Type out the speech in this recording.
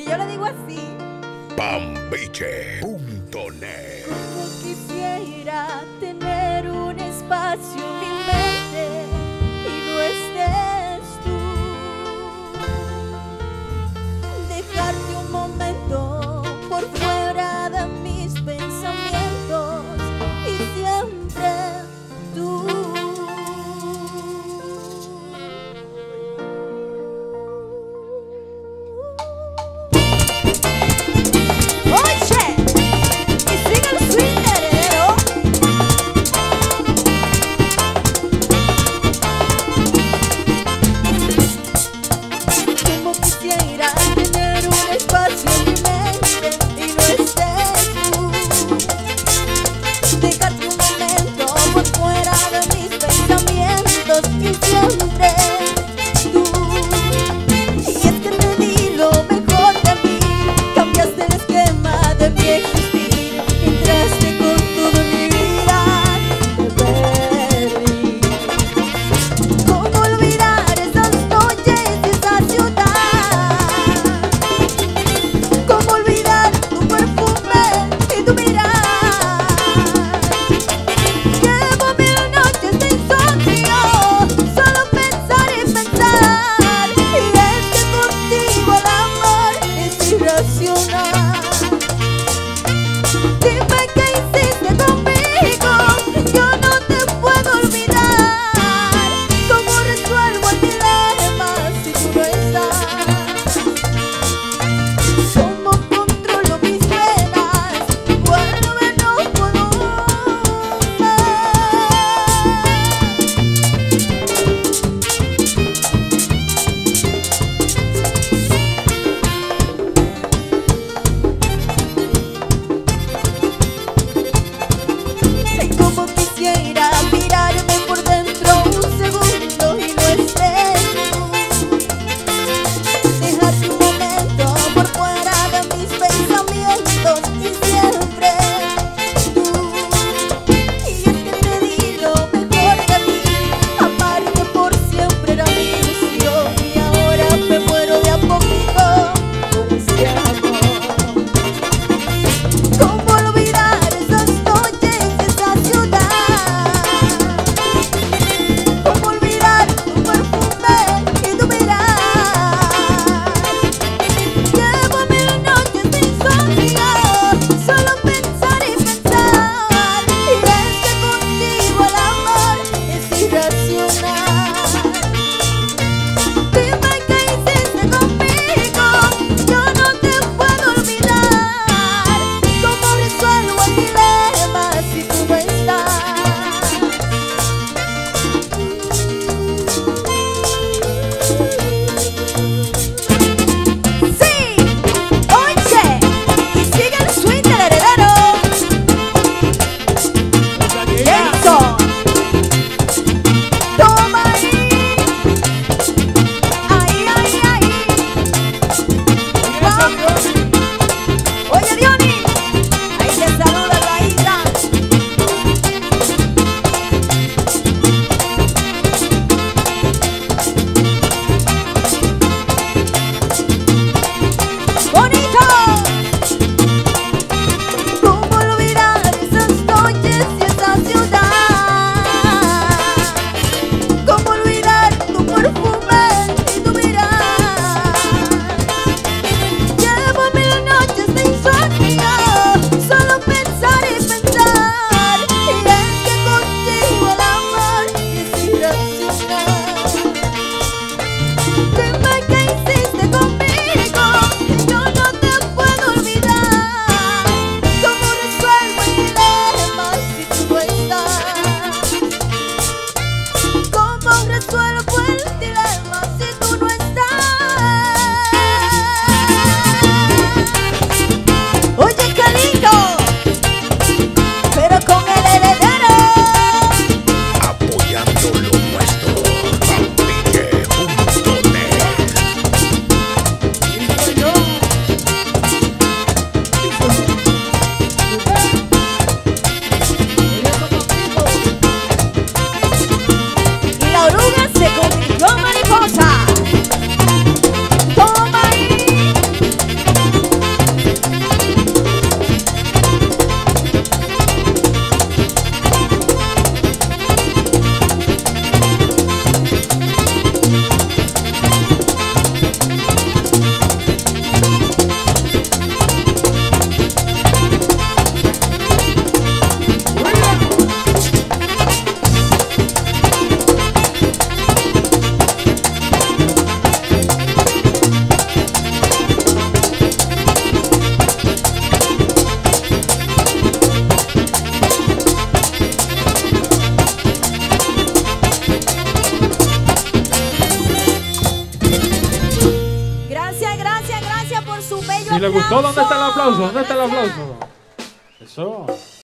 Y yo le digo así: Pambiche.net. Como quisiera tener un espacio en mi mente y no estés tú, dejarte un momento por fuera de mis pensamientos y siempre tú. le gustó, ¿dónde está el aplauso? ¿Dónde está el aplauso? Eso.